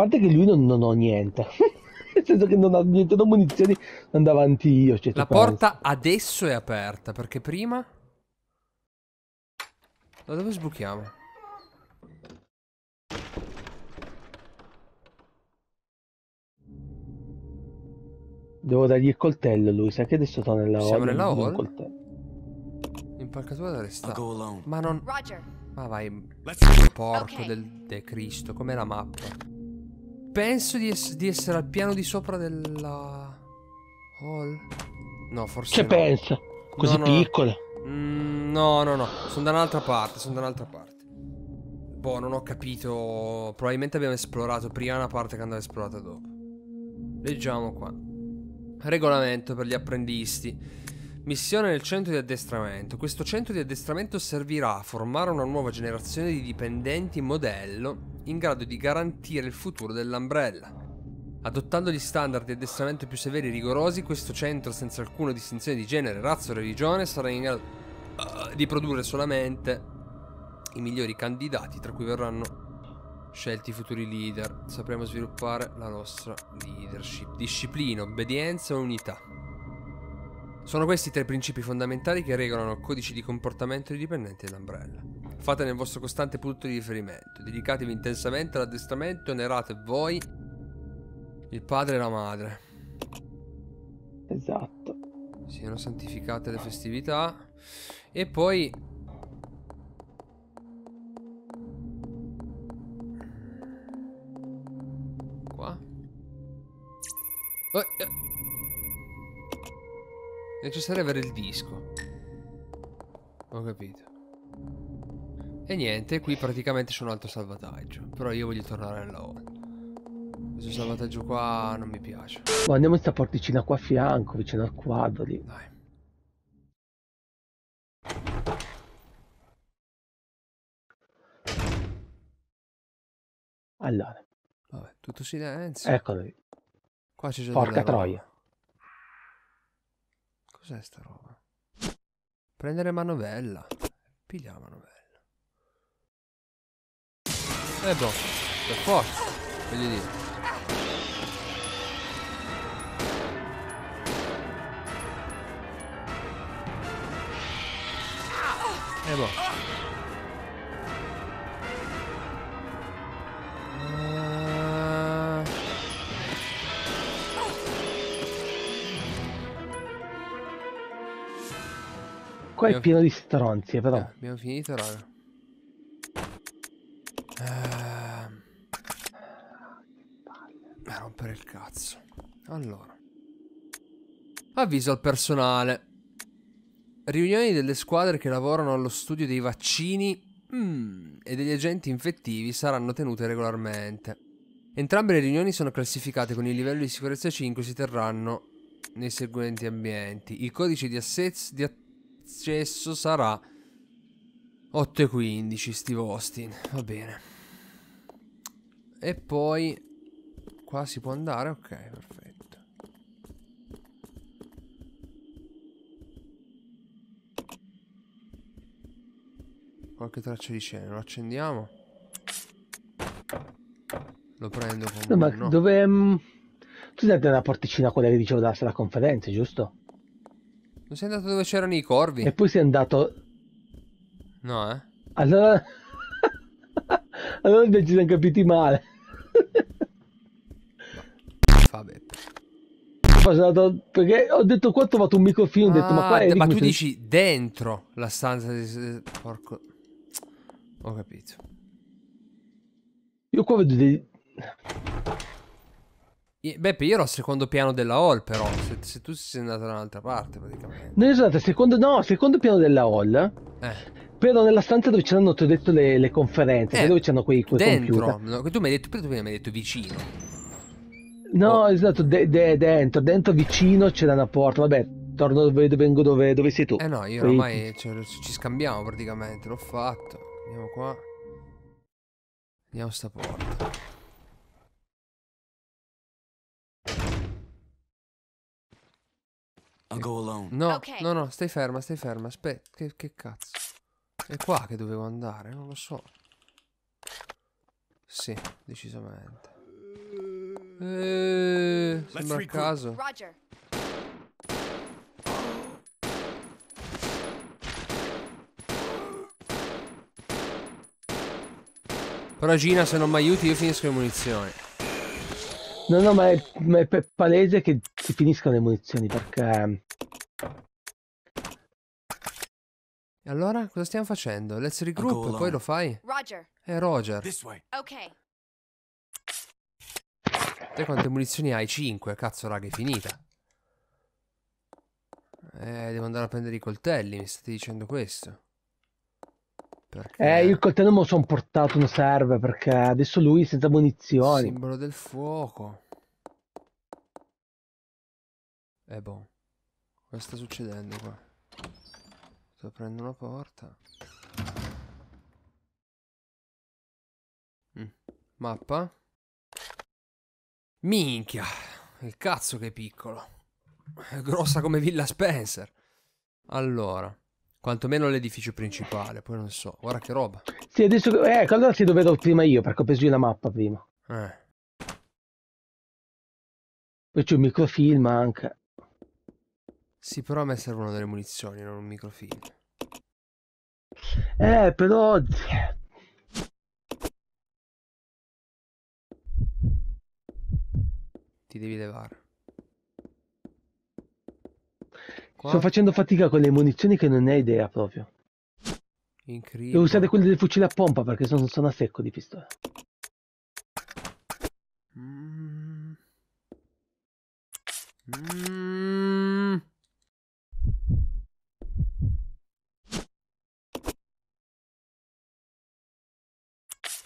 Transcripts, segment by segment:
parte che lui non ho niente. Nel senso che non ho niente, non ho munizioni, andavo avanti io. Cioè, la porta adesso è aperta, perché prima... Da dove sbuchiamo? Devo dargli il coltello, lui, sai che adesso sto nella hall. Siamo nella hall? Impalcatura da restare. Ma non... Ma vai, porco del De Cristo, com'è la mappa? Penso di essere al piano di sopra della... hall? No, forse che no. Che pensa? Così no, piccola? No, no, no, sono da un'altra parte, sono da un'altra parte. Boh, non ho capito. Probabilmente abbiamo esplorato prima una parte che andava esplorata dopo. Leggiamo qua. Regolamento per gli apprendisti. Missione nel centro di addestramento. Questo centro di addestramento servirà a formare una nuova generazione di dipendenti modello in grado di garantire il futuro dell'Umbrella. Adottando gli standard di addestramento più severi e rigorosi, questo centro, senza alcuna distinzione di genere, razza o religione, sarà in grado di produrre solamente i migliori candidati, tra cui verranno scelti i futuri leader. Sapremo sviluppare la nostra leadership. Disciplina, obbedienza e unità. Sono questi tre principi fondamentali che regolano il codice di comportamento dei dipendenti dell'Umbrella. Fatene il vostro costante punto di riferimento. Dedicatevi intensamente all'addestramento, onerate voi, il padre e la madre. Esatto. Siano santificate le festività. E poi qua è necessario avere il disco. Ho capito. E niente, qui praticamente c'è un altro salvataggio. Però io voglio tornare alla hall. Questo salvataggio qua non mi piace. Ma andiamo in sta porticina qua a fianco, vicino al quadro lì. Dai. Allora. Vabbè, tutto silenzio. Eccolo lì. Qua c'è già porca troia. Cos'è sta roba? Prendere manovella. Piglia la manovella. Boh, per forza. Voglio dire. Boh. Qua è pieno di stronzi, però. Abbiamo finito, raga. A rompere il cazzo. Allora. Avviso al personale. Riunioni delle squadre che lavorano allo studio dei vaccini e degli agenti infettivi saranno tenute regolarmente. Entrambe le riunioni sono classificate con il livello di sicurezza 5 e si terranno nei seguenti ambienti. Il codice di accesso sarà 8.15, Steve Austin. Va bene. E poi qua si può andare? Ok, perfetto. Qualche traccia di scena, lo accendiamo. Lo prendo con no, ma dove... Tu sei andato nella porticina quella che dicevo della sala conferenze, giusto? Non sei andato dove c'erano i corvi? E poi sei andato... No, eh? Allora... allora invece ci siamo capiti male. Fa beppe. Perché ho detto qua ho trovato un microfilm, ho detto ma qua è... Ma tu dici dentro la stanza di... Porco... Ho capito. Io qua vedo dei... Beppe, io ero al secondo piano della hall, però. Se tu sei andato da un'altra parte, praticamente. No, esatto, secondo... No, secondo piano della hall. Però nella stanza dove c'erano, ti ho detto, le conferenze. Dove c'erano quei dentro. No, tu mi hai detto... Prima tu mi hai detto vicino. No, esatto, dentro. Dentro, vicino, c'era una porta. Vabbè, torno dove sei tu. Eh no, io ormai ci scambiamo, praticamente. L'ho fatto. Andiamo qua. Andiamo sta porta. No, okay. No, stai ferma. Aspetta, che cazzo? È qua che dovevo andare, non lo so. Sì, decisamente. Sembra a caso. Roger. Però Gina, se non mi aiuti io finisco le munizioni. No, no, ma è palese che si finiscono le munizioni, perché... E allora, cosa stiamo facendo? Let's regroup, poi lo fai? Roger. Roger. Ok. Te quante munizioni hai? 5, cazzo raga, è finita. Devo andare a prendere i coltelli, mi state dicendo questo. Perché... io il coltello me lo sono portato, non serve, perché adesso lui senza munizioni. Simbolo del fuoco. Boh. Cosa sta succedendo qua? Sto aprendo una porta. Mappa. Minchia. Il cazzo che è piccolo. È grossa come Villa Spencer. Allora. Quantomeno l'edificio principale, poi non so. Guarda che roba. Sì, adesso... ecco, allora sì, dove ero prima io, perché ho preso io la mappa prima. Poi c'è un microfilm anche. Sì, però a me servono delle munizioni, non un microfilm. Però... ti devi levare. Qua? Sto facendo fatica con le munizioni che non ne hai idea proprio. Incredibile. Devo usare quelle del fucile a pompa perché sono a secco di pistola.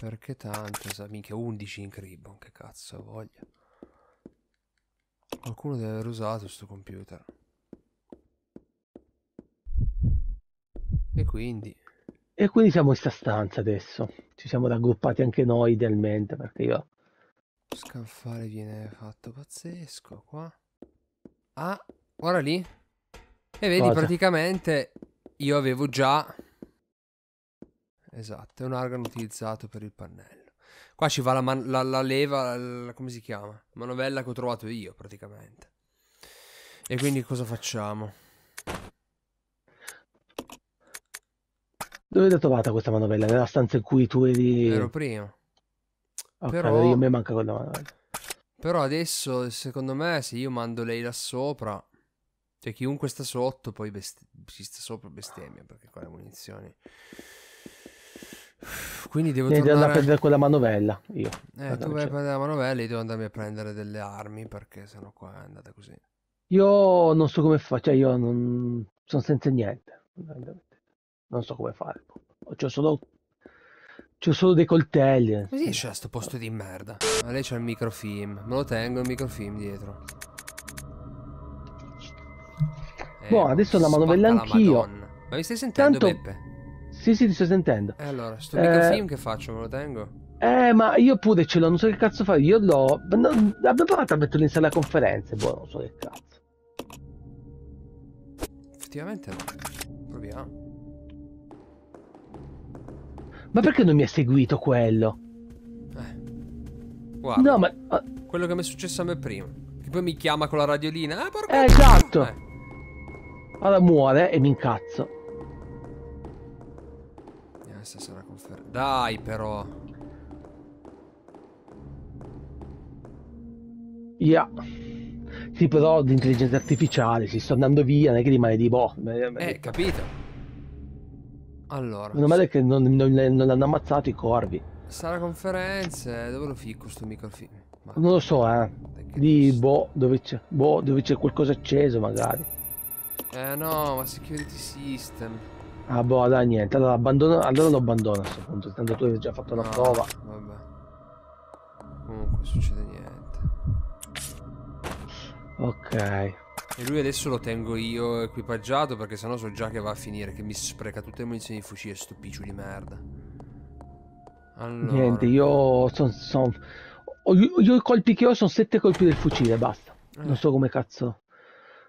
Perché tanto? Minchia, 11 in cribbon, che cazzo voglia. Qualcuno deve aver usato sto computer. E quindi siamo in sta stanza adesso. Ci siamo raggruppati anche noi idealmente, perché io... scanfare viene fatto pazzesco qua. Ah, guarda lì. E vedi, cosa? Praticamente io avevo già... esatto, è un organo utilizzato per il pannello. Qua ci va la leva, come si chiama? Manovella che ho trovato io praticamente. E quindi cosa facciamo? Dove l'hai trovata questa manovella? Nella stanza in cui tu eri... ero prima. Okay, però... a me manca quella manovella. Però adesso, secondo me, se io mando lei là sopra... cioè, chiunque sta sotto, poi si sta sopra bestemmia, perché qua le munizioni... quindi devo tornare... devo andare a prendere quella manovella, io. Tu vai a prendere la manovella, io devo andarmi a prendere delle armi, perché sennò qua è andata così. Io non so come faccio, cioè io non... sono senza niente. Non so come fare. C'ho solo dei coltelli. Così c'è sto posto di merda. Ma lei c'ha il microfilm. Me lo tengo il microfilm dietro. Boh, adesso la manovella anch'io. Ma mi stai sentendo, tanto... Beppe? Sì, ti sto sentendo. Allora, sto microfilm che faccio? Me lo tengo? Ma io pure ce l'ho, non so che cazzo fare. Io l'ho... abbiamo provato a metterlo in sala conferenze. Boh, non so che cazzo. Effettivamente no. Proviamo. Ma perché non mi ha seguito quello? Guarda. No, ma... quello che mi è successo a me prima. Che poi mi chiama con la radiolina. Porca... esatto. Allora muore e mi incazzo. Adesso sarà conferma. Dai, però. Yeah. Sì, però l'intelligenza artificiale. Si sto andando via. Non è che rimane di boh. Capito. Allora, meno male che non hanno ammazzato i corvi. Sala conferenze, dove lo ficco sto microfilm? Non lo so, lì, boh, dove c'è qualcosa acceso magari. No, ma security system. Ah boh, dai, niente, allora lo abbandono a questo punto, tanto tu hai già fatto una prova. Vabbè. Comunque succede niente. Ok. E lui adesso lo tengo io equipaggiato, perché sennò so già che va a finire, che mi spreca tutte le munizioni di fucile, sto picciu di merda. Allora... niente, io i colpi che ho sono 7 colpi del fucile, basta. Non so come cazzo.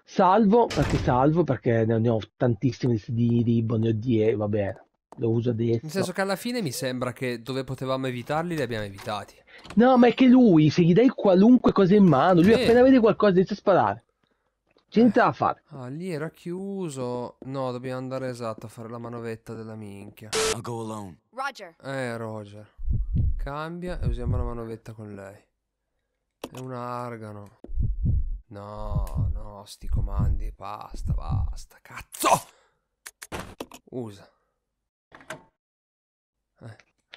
Salvo perché ne ho tantissimi di ribbon, ne ho 10, va bene. Lo uso adesso. Nel senso che alla fine mi sembra che dove potevamo evitarli li abbiamo evitati. No, ma è che lui, se gli dai qualunque cosa in mano, lui appena vede qualcosa inizia a sparare. C'è niente da fare. Ah, lì era chiuso. No, dobbiamo andare esatto a fare la manovetta della minchia. I'll go alone. Roger. Roger. Cambia e usiamo la manovetta con lei. È un argano. No, no, sti comandi. Basta, basta. Cazzo! Usa.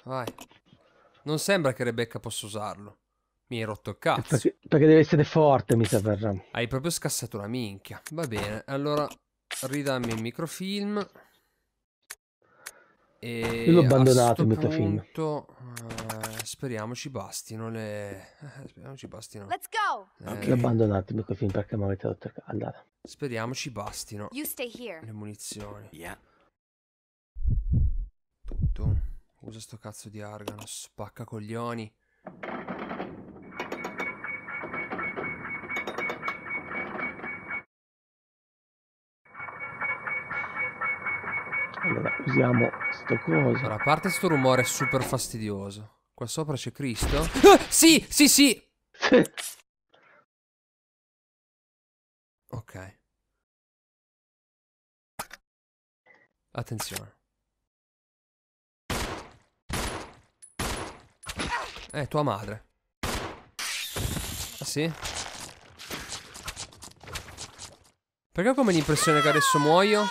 Vai. Non sembra che Rebecca possa usarlo. Mi hai rotto il cazzo. Perché deve essere forte, mi sa. Hai proprio scassato la minchia. Va bene, allora ridammi il microfilm. E io l'ho abbandonato il microfilm. Speriamo ci bastino le... speriamo ci bastino. Let's go! L'ho abbandonato il microfilm perché mi avete rotto il cazzo. Allora. Speriamo ci bastino le munizioni. Yeah. Tutto. Usa sto cazzo di argano, spacca coglioni. Allora, usiamo sto coso. Allora, a parte sto rumore super fastidioso. Qua sopra c'è Cristo. Ah, sì, sì, sì. Ok. Attenzione. Tua madre. Ah sì? Perché ho come l'impressione che adesso muoio?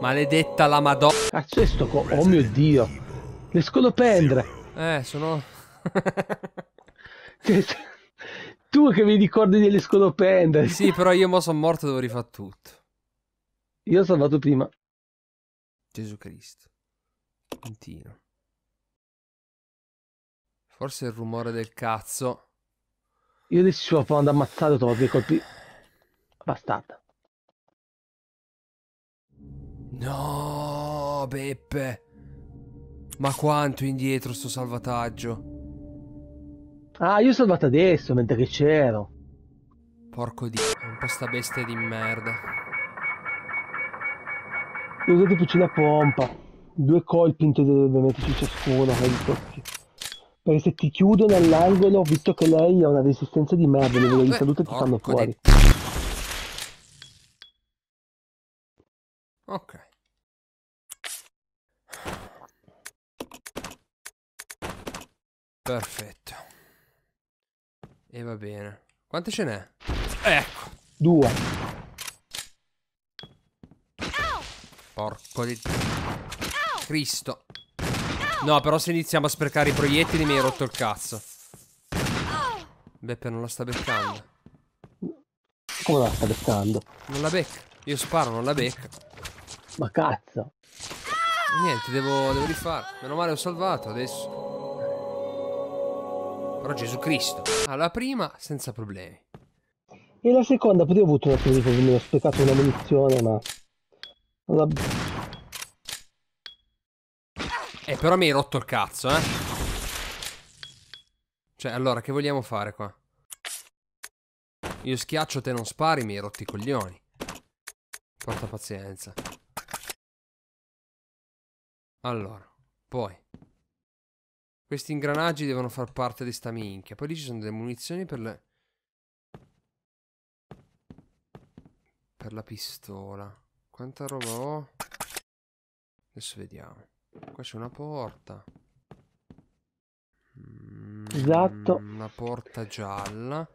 Maledetta la madonna. Cazzo è sto co... Oh mio Dio. Le scolopendre. Sono... tu che mi ricordi delle scolopendre. Sì, però io mo sono morto e devo rifare tutto. Io ho salvato prima. Gesù Cristo. Continua. Forse il rumore del cazzo. Io adesso ci vado ad ammazzare, trovo due colpi. Bastata. No, Beppe. Ma quanto indietro sto salvataggio. Ah, io ho salvato adesso, mentre che c'ero. Porco di... un po' sta bestia di merda. Io ho usato fucile a pompa. Due colpi in tutto dove metterci ciascuno. Perché se ti chiudo nell'angolo, visto che lei ha una resistenza di merda, le vele di salute ti fanno fuori. Ok. Perfetto. E va bene. Quante ce n'è? Ecco. 2. Porco di... Cristo. No, però se iniziamo a sprecare i proiettili mi hai rotto il cazzo. Beppe non la sta beccando. Come la sta beccando? Non la becca. Io sparo, non la becca. Ma cazzo. Niente, devo rifare. Meno male ho salvato adesso. Però Gesù Cristo. Alla prima senza problemi. E la seconda potevo avuto una cosa che mi ho sprecato una munizione, ma... però mi hai rotto il cazzo, eh? Cioè, allora, che vogliamo fare qua? Io schiaccio, te non spari, mi hai rotto i coglioni. Porta pazienza. Allora, poi. Questi ingranaggi devono far parte di sta minchia. Poi lì ci sono delle munizioni per le... per la pistola. Quanta roba ho? Adesso vediamo. Qua c'è una porta. Esatto. Una porta gialla.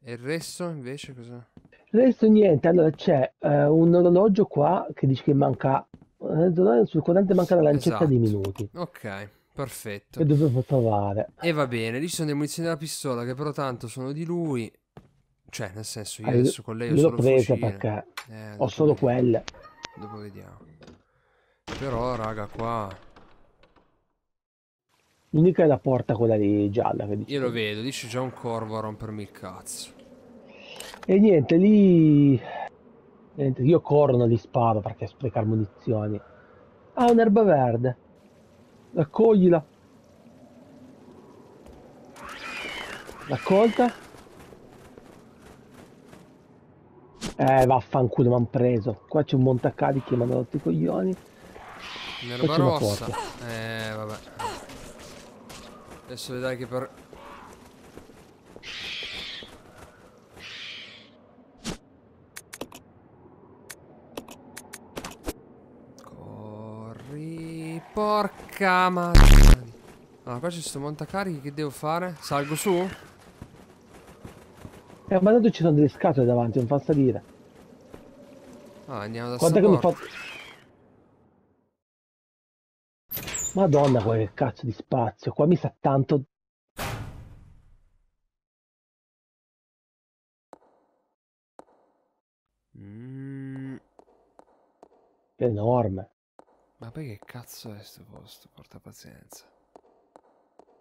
E il resto invece cosa? Il resto niente. Allora c'è un orologio qua che dice che manca sul quadrante manca la lancetta di minuti. Ok, perfetto. E dovevo trovare. E va bene, lì ci sono le munizioni della pistola che però tanto sono di lui. Cioè nel senso io adesso con lei ho solo presa perché ho solo quelle. Dopo vediamo. Però raga qua l'unica è la porta quella lì gialla che dice. Io lo vedo, dice già un corvo a rompermi il cazzo. E niente, lì niente, io corro, non li sparo perché sprecare munizioni. Ah, un'erba verde. Raccoglila. Raccolta. Vaffanculo, mi hanno preso. Qua c'è un montacarichi che mi hanno rotto i coglioni. L'erba rossa. Vabbè. Adesso vedrai che per... Corri, porca madre. Allora qua c'è sto montacarichi, che devo fare? Salgo su? Ma tanto ci sono delle scatole davanti, non fa salire. Ah, andiamo da sta porta. Madonna, quel cazzo di spazio. Qua mi sa tanto... È enorme. Ma poi che cazzo è sto posto? Porta pazienza.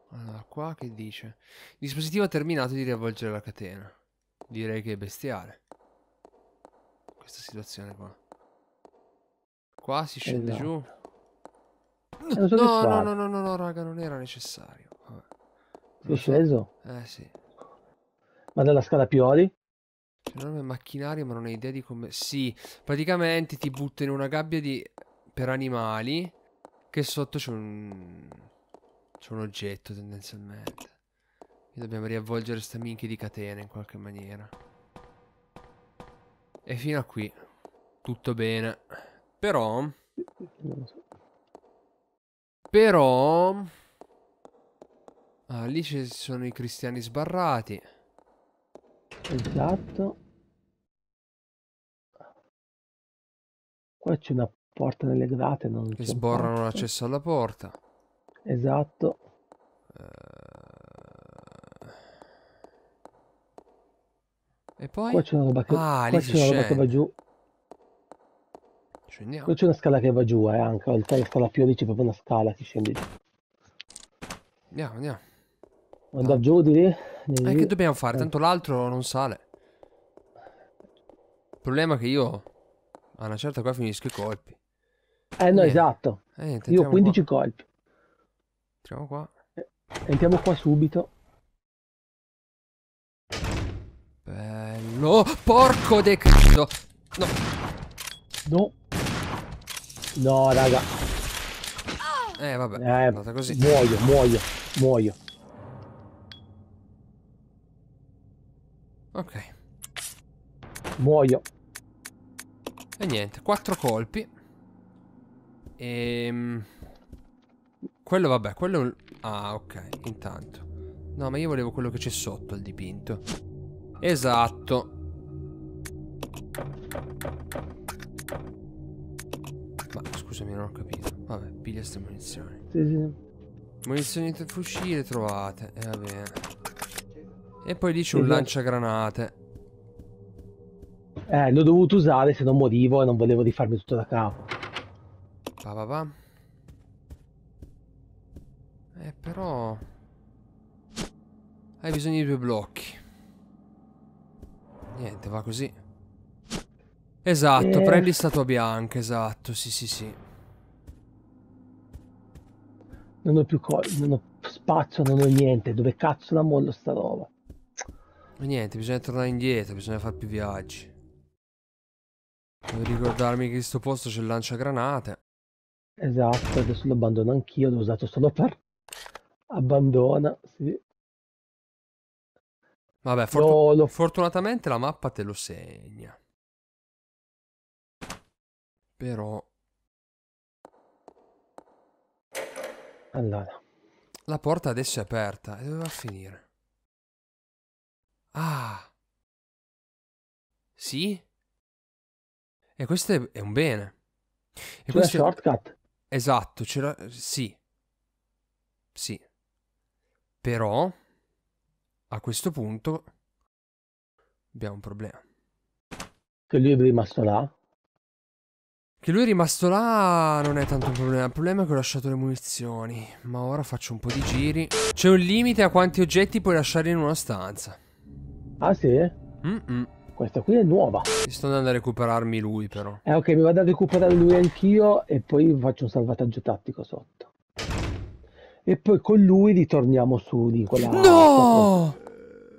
Allora, qua che dice? Il dispositivo ha terminato di riavvolgere la catena. Direi che è bestiale questa situazione qua. Qua si scende giù. No, no, raga, non era necessario. Vabbè. Sei sceso? Eh sì. Ma dalla scala Pioli? C'è un enorme macchinario, ma non ho idea di come... Sì, praticamente ti butto in una gabbia di... per animali, che sotto c'è un... c'è un oggetto tendenzialmente. E dobbiamo riavvolgere sta minchia di catena in qualche maniera. E fino a qui tutto bene. Però ah, lì ci sono i cristiani sbarrati. Esatto. Qua c'è una porta nelle grate, non che sborrano l'accesso alla porta. Esatto. E poi? Qua c'è una roba che... Ah, qua c'è una roba che va giù. Scendiamo. Qua c'è una scala che va giù, anche oltre alla scala Pioli c'è proprio una scala che scende giù. Andiamo, andiamo. Andare giù di lì. E che dobbiamo fare? Tanto l'altro non sale. Il problema è che io a una certa qua finisco i colpi. No, niente. Esatto. Io ho 15 qua. Colpi. Entriamo qua. Entriamo qua subito. Bello. Porco de cazzo. No. No. No, raga. Vabbè. È andata così. Muoio, muoio, muoio. Ok. Muoio. E niente, 4 colpi. Quello vabbè, quello... Ah, ok, intanto. No, ma io volevo quello che c'è sotto al dipinto. Esatto. Ma scusami, non ho capito. Vabbè, piglia ste munizioni. Sì, sì. Munizioni del fucile trovate. E va bene. E poi lì c'è un lanciagranate. L'ho dovuto usare, se non morivo e non volevo rifarmi tutto da capo. Va, va, va. Però hai bisogno di 2 blocchi. Niente, va così. Esatto, prendi statua bianca. Esatto, sì, sì, sì. Non ho più non ho spazio, non ho niente. Dove cazzo la mollo sta roba? Niente, bisogna tornare indietro. Bisogna fare più viaggi. Devo ricordarmi che in sto posto c'è il lanciagranate. Esatto, adesso lo abbandono anch'io. L'ho usato solo per... Abbandona, sì. Vabbè, fortunatamente la mappa te lo segna. Però... Allora. La porta adesso è aperta. E dove va a finire? Ah! Sì? E questo è un bene. E questo è un shortcut? Esatto, c'era... Sì. Sì. Però a questo punto abbiamo un problema. Che lui è rimasto là? Che lui è rimasto là non è tanto un problema. Il problema è che ho lasciato le munizioni. Ma ora faccio un po' di giri. C'è un limite a quanti oggetti puoi lasciare in una stanza. Ah sì? Questa qui è nuova. Sto andando a recuperarmi lui però. Ok, mi vado a recuperare lui anch'io. E poi faccio un salvataggio tattico sotto. E poi con lui ritorniamo su di quella... No!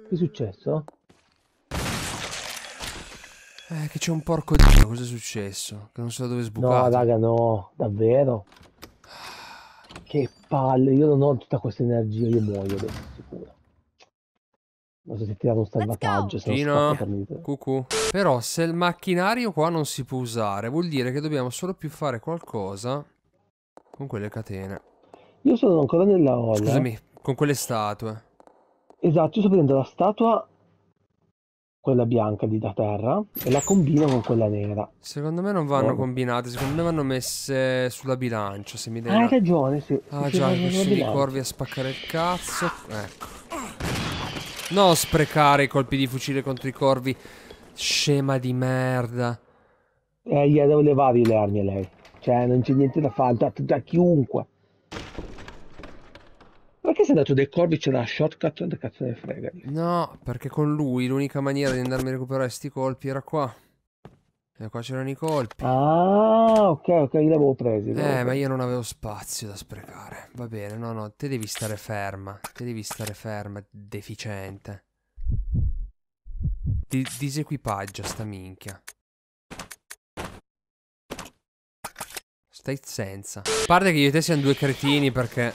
Che è successo? Che c'è un porco di... Cosa è successo? Che non so dove sbucare. No, raga, no. Davvero? Che palle, io non ho tutta questa energia, io muoio adesso, sicuro. Non so se ti danno un salvataggio, se no cucù. Però se il macchinario qua non si può usare, vuol dire che dobbiamo solo più fare qualcosa con quelle catene. Io sono ancora nella olla. Scusami, con quelle statue. Esatto, io sto prendendo la statua, quella bianca lì da terra, e la combino con quella nera. Secondo me non vanno combinate, secondo me vanno messe sulla bilancia, se mi dai. Hai ragione, sì. Ah già, i corvi a spaccare il cazzo. Ecco. Non sprecare i colpi di fucile contro i corvi. Scema di merda. Gli devo levare le armi a lei. Cioè, non c'è niente da fare, da chiunque. Perché se dato dei corvi c'è una shortcut? Che cazzo ne frega? No, perché con lui l'unica maniera di andarmi a recuperare sti colpi era qua. E qua c'erano i colpi. Ah, ok, ok, li avevo presi. Ma io non avevo spazio da sprecare. Va bene, no, no, te devi stare ferma. Te devi stare ferma, deficiente. Disequipaggia sta minchia. Stai senza. A parte che io e te siamo due cretini perché...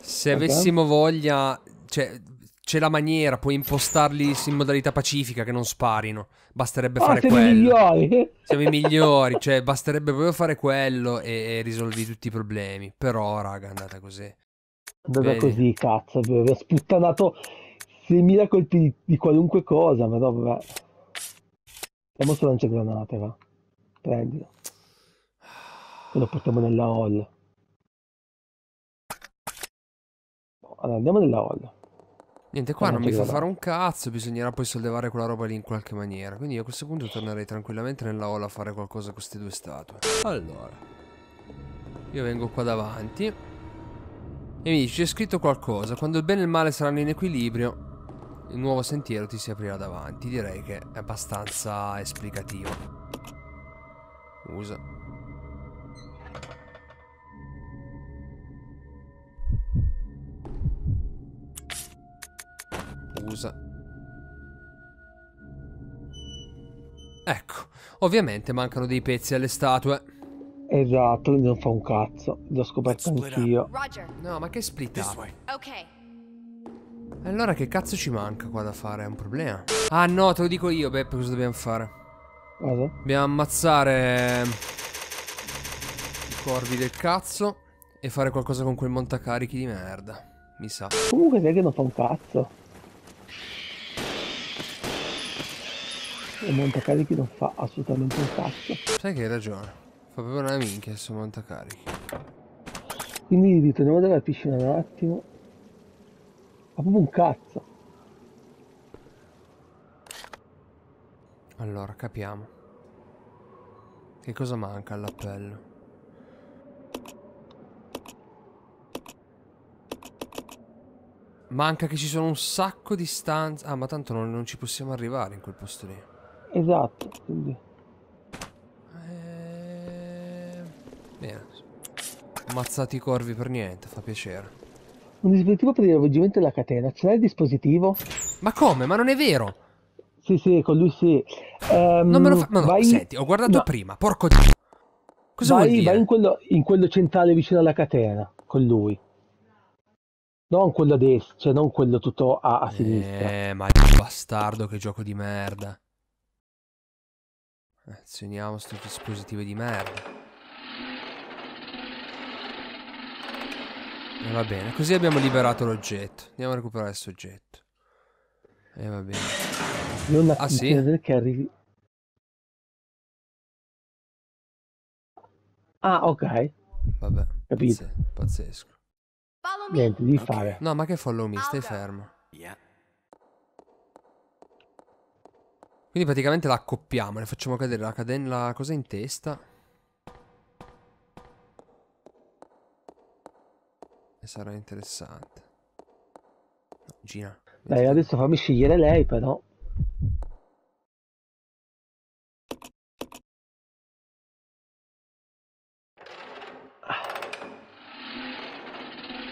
Se avessimo voglia... Cioè... C'è la maniera, puoi impostarli in modalità pacifica che non sparino. Basterebbe fare quello. Siamo i migliori. Siamo i migliori, cioè basterebbe proprio fare quello e risolvi tutti i problemi. Però, raga, è andata così. Andata così, cazzo. Mi ha sputtanato 6.000 colpi di qualunque cosa. Ma no, vabbè. Andiamo sul lanciagranate, va. Prendilo. E lo portiamo nella hall. Allora, andiamo nella hall. Niente, qua non mi fa fare un cazzo, bisognerà poi sollevare quella roba lì in qualche maniera. Quindi io a questo punto tornerei tranquillamente nella hall a fare qualcosa con queste due statue. Allora, io vengo qua davanti e mi dice, c'è scritto qualcosa. Quando il bene e il male saranno in equilibrio, il nuovo sentiero ti si aprirà davanti. Direi che è abbastanza esplicativo. Usa. Ecco, ovviamente mancano dei pezzi alle statue. Esatto, non fa un cazzo. L'ho scoperto anch'io. No, ma che splittato. Allora che cazzo ci manca qua da fare? È un problema. Ah no, te lo dico io, Beppe, cosa dobbiamo fare. Dobbiamo ammazzare i corvi del cazzo e fare qualcosa con quel montacarichi di merda. Mi sa. Comunque sai che non fa un cazzo. Il montacarichi non fa assolutamente un cazzo. Sai che hai ragione. Fa proprio una minchia questo montacarichi. Quindi ritorniamo dalla piscina un attimo. Fa proprio un cazzo. Allora capiamo. Che cosa manca all'appello? Manca che ci sono un sacco di stanze. Ah, ma tanto non ci possiamo arrivare in quel posto lì. Esatto, quindi. Bene. Ammazzati i corvi per niente, fa piacere. Un dispositivo per il riavvolgimento della catena. Ce l'hai il dispositivo? Ma come? Ma non è vero! Sì, sì, con lui sì. Non me lo fa. No, no, vai... senti, ho guardato prima. Porco di. Cosa vuol dire? Vai in quello centrale vicino alla catena, con lui. Non quello a destra, cioè non quello tutto a sinistra. Ma il bastardo, che gioco di merda. Azioniamo sto dispositivo di merda. E va bene, così abbiamo liberato l'oggetto. Andiamo a recuperare il soggetto. E va bene. Non la funzione che arrivi. Ah, ok. Vabbè, capito. Pazzesco. Niente, devi fare. No, ma che follow me? Stai fermo. Quindi praticamente la accoppiamo, le facciamo cadere la cosa in testa. E sarà interessante. No, gira. Dai, adesso fammi scegliere lei, però.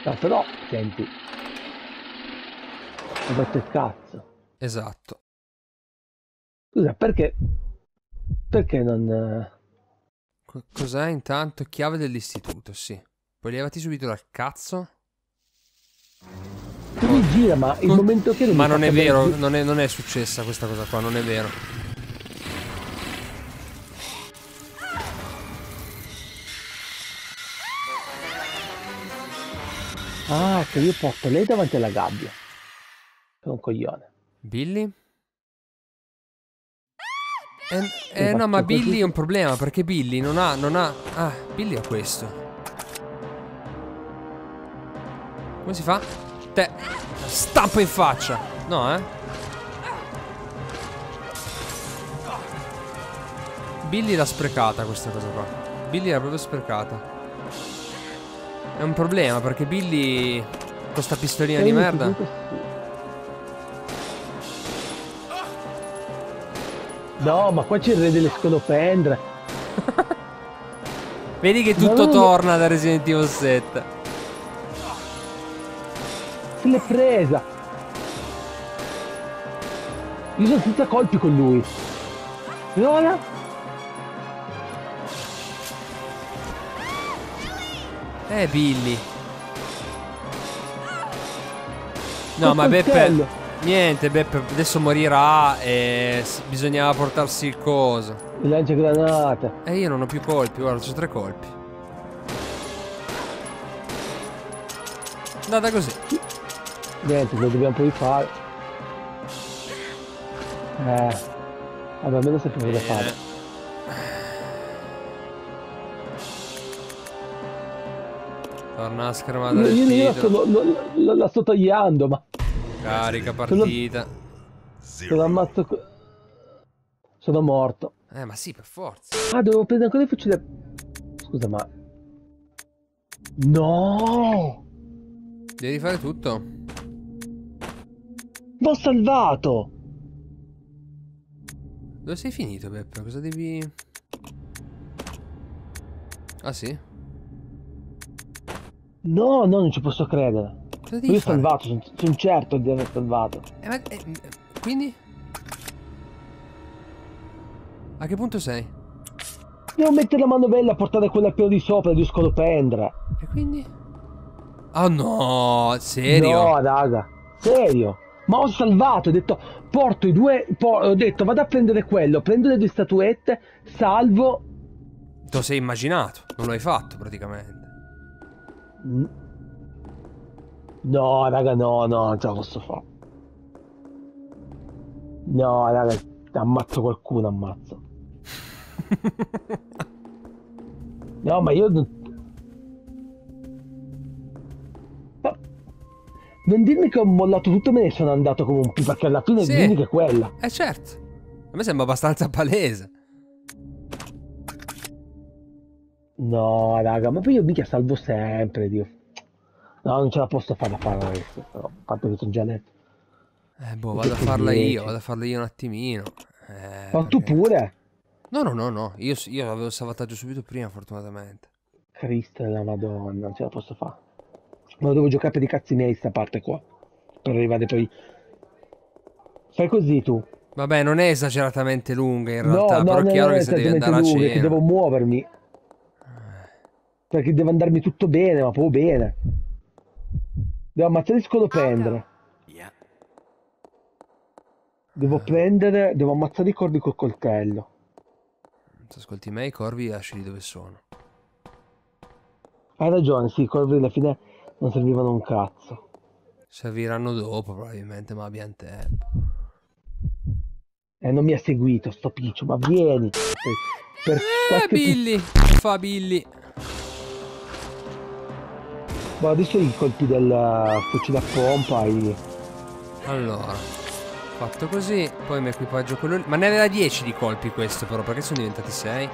No, però, senti, ho fatto il cazzo. Esatto. Scusa, perché non... Cos'è intanto? Chiave dell'istituto, sì. Puoi levati subito dal cazzo. Tu mi gira, ma il momento che... Ma non è vero, non è successa questa cosa qua, non è vero. Ah, che io porto lei davanti alla gabbia. Sono un coglione. Billy? No, ma Billy è un problema, perché Billy non ha... Ah, Billy ha questo. Come si fa? Te stampa in faccia. No, eh. Billy l'ha sprecata questa cosa qua. Billy l'ha proprio sprecata. È un problema perché Billy con sta pistolina di merda. No, ma qua c'è il re delle scolopendre. Vedi che tutto torna da Resident Evil 7. L'è presa. Io sono senza colpi con lui. E ora? Billy. No, ma Beppe... Niente, Beppe adesso morirà e bisognava portarsi il coso. Il lanciagranate. E io non ho più colpi, guarda, c'ho 3 colpi. Andata così. Niente, lo dobbiamo poi fare. Vabbè, almeno sappiamo cosa fare. Torna la schermata del titolo. Io la sto tagliando, ma... Carica partita. Sono ammazzo... Sono morto. Ma sì, per forza. Devo prendere ancora il fucile. Scusa, ma... No! Devi fare tutto. L'ho salvato. Dove sei finito, Beppe? Cosa devi... Ah sì? No, no, non ci posso credere. Cosa devi fare? L'ho salvato, sono certo di aver salvato. Quindi? A che punto sei? Devo mettere la manovella a portare quella più di sopra di scolopendra. E quindi? Ah no, serio? No, raga, serio. Ma ho salvato, ho detto porto i due, ho detto vado a prendere quello, prendo le 2 statuette, salvo. Te lo sei immaginato, non l'hai fatto praticamente. No raga, no, non ce la posso fare. No raga, ammazzo qualcuno, ammazzo. No, ma io non dirmi che ho mollato tutto e me ne sono andato come un pipa, perché alla fine sì. Dimmi che è quella. Certo. A me sembra abbastanza palese. No, raga, ma poi io mica salvo sempre, Dio. No, non ce la posso fare a farla adesso, però, a parte che sono già letto. Boh, vado a farla io un attimino. Ma tu pure? No, io avevo il salvataggio subito prima, fortunatamente. Cristo della Madonna, non ce la posso fare. Ma devo giocare per i cazzi miei sta parte qua. Per arrivare poi. Fai così tu. Vabbè, non è esageratamente lunga in realtà. No, però è chiaro che se devi andare a cena, che devo muovermi. Perché deve andarmi tutto bene, ma proprio bene. Devo ammazzare il scolopendre. Devo prendere. Devo ammazzare i corvi col coltello. Se ascolti me, i corvi lasciali dove sono. Hai ragione, sì, i corvi alla fine. Non servivano un cazzo. Serviranno dopo probabilmente, ma abbiamo tempo. Non mi ha seguito sto piccio, ma vieni. Billy! Che fa Billy? Ma adesso i colpi del fucile a pompa e... Allora, fatto così, poi mi equipaggio quello lì. Ma ne aveva 10 di colpi questo però, perché sono diventati 6?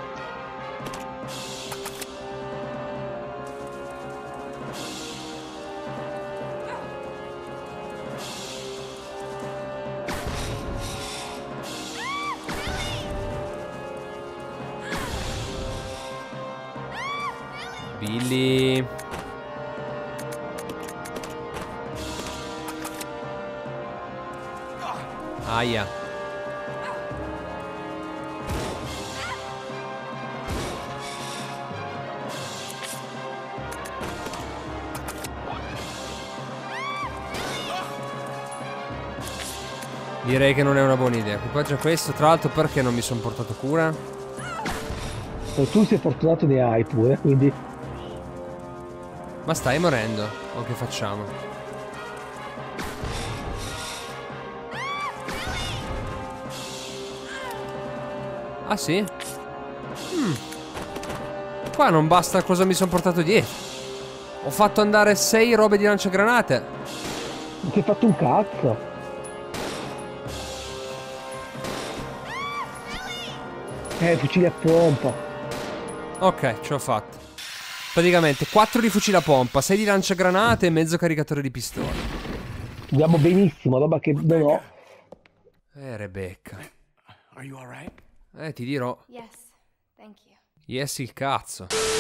Billy. Aia. Direi che non è una buona idea. Equipaggio questo, tra l'altro perché non mi sono portato cura? E tu sei fortunato ne hai pure, quindi... Ma stai morendo, o che facciamo? Ah sì? Qua non basta cosa mi sono portato dietro. Ho fatto andare 6 robe di lanciagranate. Non ti hai fatto un cazzo. Fucile a pompa. Ok, ce l'ho fatta. Praticamente 4 di fucile a pompa, 6 di lanciagranate e mezzo caricatore di pistola. Andiamo benissimo, roba che non ho. Rebecca. Are you alright? Ti dirò. Yes, thank you. Yes, il cazzo.